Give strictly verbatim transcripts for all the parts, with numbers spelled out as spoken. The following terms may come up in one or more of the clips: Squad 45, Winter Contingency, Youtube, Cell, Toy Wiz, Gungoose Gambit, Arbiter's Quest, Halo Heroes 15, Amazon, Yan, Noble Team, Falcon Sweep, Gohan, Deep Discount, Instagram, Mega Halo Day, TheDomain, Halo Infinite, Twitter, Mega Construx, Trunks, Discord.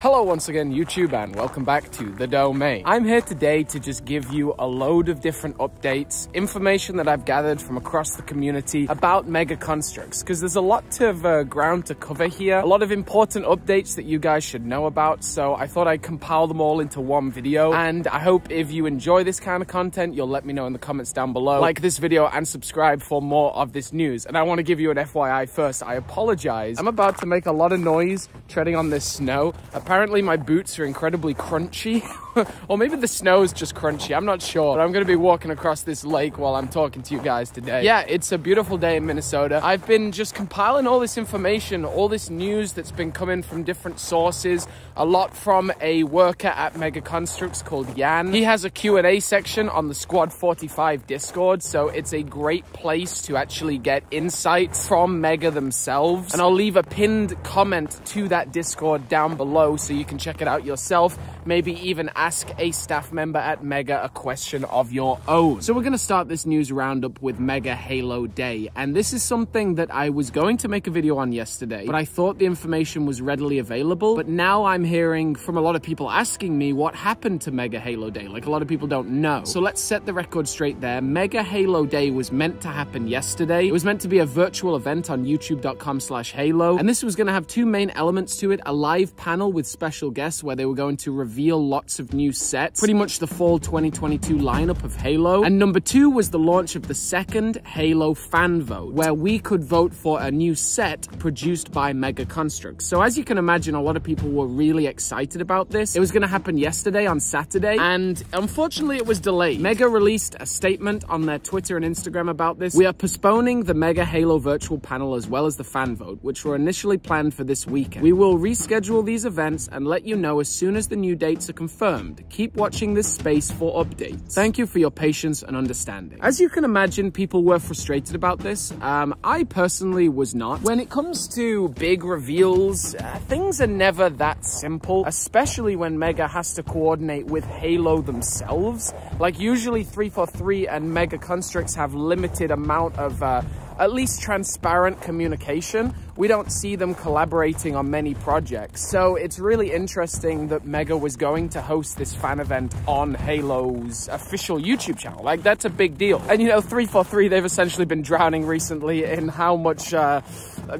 Hello once again YouTube and welcome back to The Domain. I'm here today to just give you a load of different updates, information that I've gathered from across the community about Mega Construx, because there's a lot of uh, ground to cover here, a lot of important updates that you guys should know about, so I thought I'd compile them all into one video, and I hope if you enjoy this kind of content, you'll let me know in the comments down below, like this video and subscribe for more of this news. And I want to give you an F Y I first, I apologize. I'm about to make a lot of noise treading on this snow. Apparently my boots are incredibly crunchy, or maybe the snow is just crunchy, I'm not sure. But I'm gonna be walking across this lake while I'm talking to you guys today. Yeah, it's a beautiful day in Minnesota. I've been just compiling all this information, all this news that's been coming from different sources, a lot from a worker at Mega Construx called Yan. He has a Q and A section on the Squad forty-five Discord, so it's a great place to actually get insights from Mega themselves. And I'll leave a pinned comment to that Discord down below, so you can check it out yourself, maybe even ask a staff member at Mega a question of your own. So we're going to start this news roundup with Mega Halo Day, and this is something that I was going to make a video on yesterday, but I thought the information was readily available, but now I'm hearing from a lot of people asking me what happened to Mega Halo Day, like a lot of people don't know. So let's set the record straight there. Mega Halo Day was meant to happen yesterday. It was meant to be a virtual event on youtube dot com slash halo, and this was going to have two main elements to it, a live panel with special guests where they were going to reveal lots of new sets, pretty much the fall twenty twenty-two lineup of Halo. And number two was the launch of the second Halo fan vote, where we could vote for a new set produced by Mega Construx. So as you can imagine, a lot of people were really excited about this. It was going to happen yesterday on Saturday, and unfortunately it was delayed. Mega released a statement on their Twitter and Instagram about this. We are postponing the Mega Halo virtual panel as well as the fan vote, which were initially planned for this weekend. We will reschedule these events and let you know as soon as the new dates are confirmed. Keep watching this space for updates. Thank you for your patience and understanding. As you can imagine, people were frustrated about this. Um, I personally was not. When it comes to big reveals, uh, things are never that simple, especially when Mega has to coordinate with Halo themselves. Like usually three forty-three and Mega Construx have limited amount of uh, at least transparent communication. We don't see them collaborating on many projects. So it's really interesting that Mega was going to host this fan event on Halo's official YouTube channel. Like, that's a big deal. And you know, three forty-three, they've essentially been drowning recently in how much uh,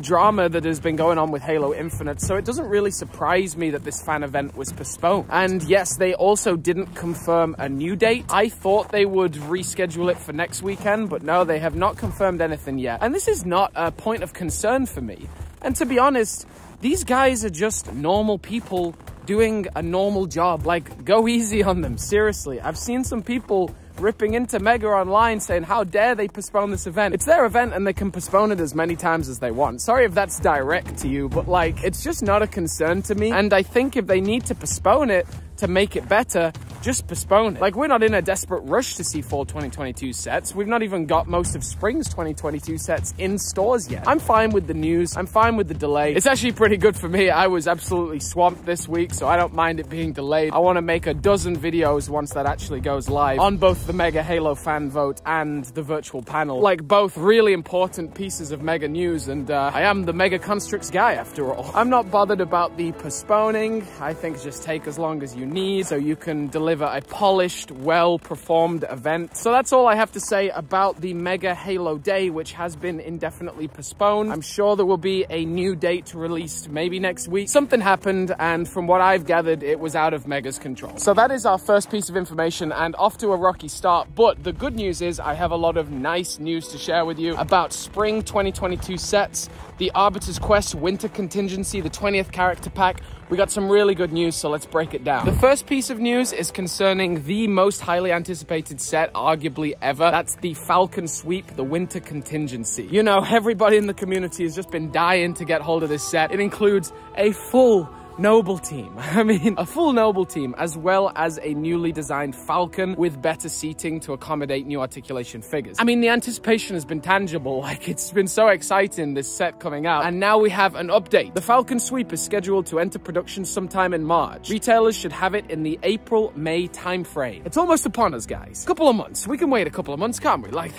drama that has been going on with Halo Infinite. So it doesn't really surprise me that this fan event was postponed. And yes, they also didn't confirm a new date. I thought they would reschedule it for next weekend, but no, they have not confirmed anything yet. And this is not a point of concern for me. And to be honest, these guys are just normal people doing a normal job. Like, go easy on them, seriously. I've seen some people ripping into Mega online saying, how dare they postpone this event? It's their event and they can postpone it as many times as they want. Sorry if that's direct to you, but like, it's just not a concern to me. And I think if they need to postpone it to make it better, just postpone it. Like, we're not in a desperate rush to see fall twenty twenty-two sets. We've not even got most of spring's twenty twenty-two sets in stores yet. I'm fine with the news. I'm fine with the delay. It's actually pretty good for me. I was absolutely swamped this week, so I don't mind it being delayed. I want to make a dozen videos once that actually goes live on both the Mega Halo fan vote and the virtual panel. Like, both really important pieces of Mega news, and uh, I am the Mega Construx guy after all. I'm not bothered about the postponing. I think just take as long as you need so you can delay a polished, well-performed event. So that's all I have to say about the Mega Halo Day, which has been indefinitely postponed. I'm sure there will be a new date released maybe next week. Something happened, and from what I've gathered, it was out of Mega's control. So that is our first piece of information, and off to a rocky start. But the good news is I have a lot of nice news to share with you about spring twenty twenty-two sets, the Arbiter's Quest, Winter Contingency, the twentieth character pack. We got some really good news, so let's break it down. The first piece of news is concerning the most highly anticipated set, arguably ever. That's the Falcon Sweep, the Winter Contingency. You know, everybody in the community has just been dying to get hold of this set. It includes a full Noble Team. I mean, a full Noble Team, as well as a newly designed Falcon with better seating to accommodate new articulation figures. I mean, the anticipation has been tangible. Like, it's been so exciting, this set coming out. And now we have an update. The Falcon Sweep is scheduled to enter production sometime in March. Retailers should have it in the April May timeframe. It's almost upon us, guys. Couple of months. We can wait a couple of months, can't we? Like,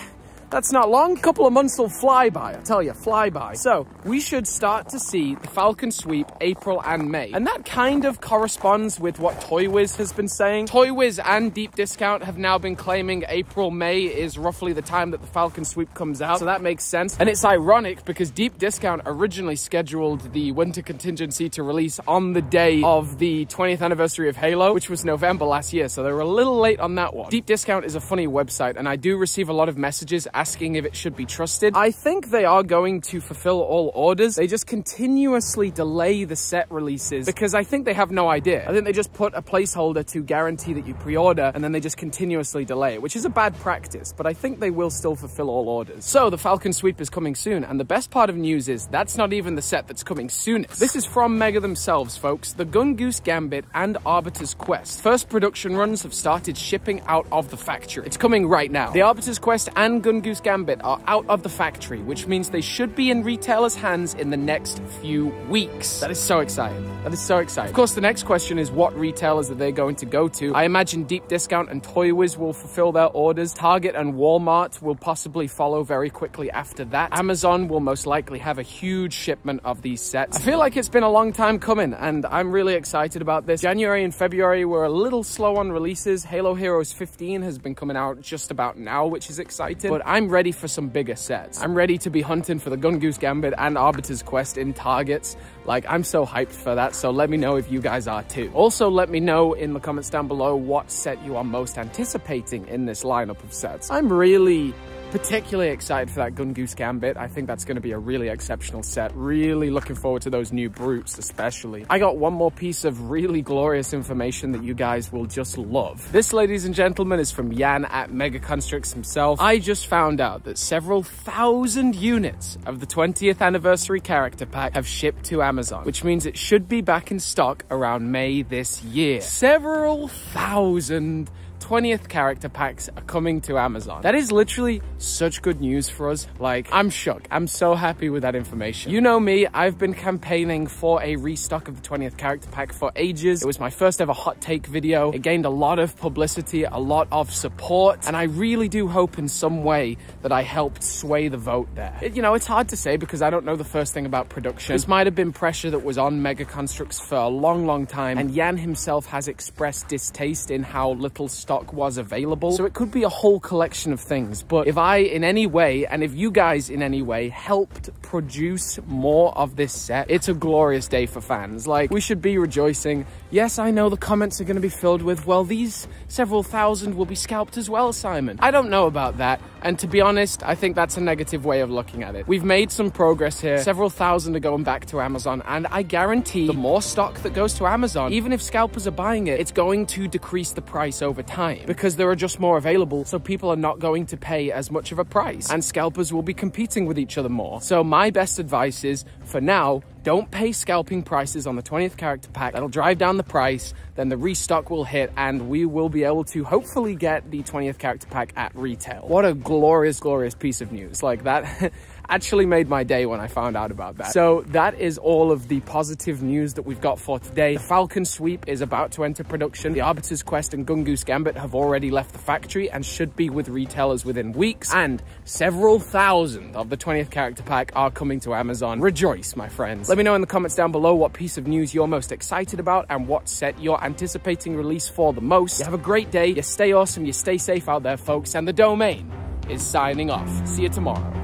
That's not long. A couple of months will fly by. I tell you, fly by. So we should start to see the Falcon Sweep April and May. And that kind of corresponds with what Toy Wiz has been saying. Toy Wiz and Deep Discount have now been claiming April, May is roughly the time that the Falcon Sweep comes out. So that makes sense. And it's ironic because Deep Discount originally scheduled the Winter Contingency to release on the day of the twentieth anniversary of Halo, which was November last year. So they were a little late on that one. Deep Discount is a funny website, and I do receive a lot of messages asking if it should be trusted. I think they are going to fulfill all orders. They just continuously delay the set releases because I think they have no idea. I think they just put a placeholder to guarantee that you pre-order, and then they just continuously delay it, which is a bad practice, but I think they will still fulfill all orders. So the Falcon Sweep is coming soon, and the best part of news is that's not even the set that's coming soonest. This is from Mega themselves, folks. The Gungoose Gambit and Arbiter's Quest first production runs have started shipping out of the factory. It's coming right now. The Arbiter's Quest and Gungoose Gambit are out of the factory, which means they should be in retailers' hands in the next few weeks. That is so exciting. That is so exciting. Of course, the next question is what retailers are they going to go to? I imagine Deep Discount and Toy Wiz will fulfill their orders. Target and Walmart will possibly follow very quickly after that. Amazon will most likely have a huge shipment of these sets. I feel like it's been a long time coming, and I'm really excited about this. January and February were a little slow on releases. Halo Heroes fifteen has been coming out just about now, which is exciting, but I'm ready for some bigger sets. I'm ready to be hunting for the Gungoose Gambit and Arbiter's Quest in Targets. Like, I'm so hyped for that, so let me know if you guys are too. Also, let me know in the comments down below what set you are most anticipating in this lineup of sets. I'm really particularly excited for that Gungoose Gambit. I think that's going to be a really exceptional set. Really looking forward to those new brutes, especially. I got one more piece of really glorious information that you guys will just love. This, ladies and gentlemen, is from Yan at Mega Construx himself. I just found out that several thousand units of the twentieth anniversary character pack have shipped to Amazon, which means it should be back in stock around May this year. Several thousand twentieth character packs are coming to Amazon. That is literally such good news for us. Like, I'm shook. I'm so happy with that information. You know me, I've been campaigning for a restock of the twentieth character pack for ages. It was my first ever hot take video. It gained a lot of publicity, a lot of support, and I really do hope in some way that I helped sway the vote there. It, you know, it's hard to say because I don't know the first thing about production. This might have been pressure that was on Mega Construx for a long, long time, and Yan himself has expressed distaste in how little stuff stock was available. So it could be a whole collection of things. But if I in any way, and if you guys in any way helped produce more of this set, it's a glorious day for fans. Like, we should be rejoicing. Yes, I know the comments are going to be filled with, well, these several thousand will be scalped as well, Simon. I don't know about that. And to be honest, I think that's a negative way of looking at it. We've made some progress here. Several thousand are going back to Amazon, and I guarantee the more stock that goes to Amazon, even if scalpers are buying it, it's going to decrease the price over time. Time, because there are just more available, so people are not going to pay as much of a price, and scalpers will be competing with each other more. So my best advice is, for now, don't pay scalping prices on the twentieth character pack. That'll drive down the price, then the restock will hit, and we will be able to hopefully get the twentieth character pack at retail. What a glorious, glorious piece of news. Like, that actually made my day when I found out about that. So that is all of the positive news that we've got for today. The Falcon Sweep is about to enter production. The Arbiter's Quest and Gungoose Gambit have already left the factory and should be with retailers within weeks. And several thousand of the twentieth character pack are coming to Amazon. Rejoice, my friends. Let me know in the comments down below what piece of news you're most excited about and what set you're anticipating release for the most. You have a great day. You stay awesome. You stay safe out there, folks. And the Domain is signing off. See you tomorrow.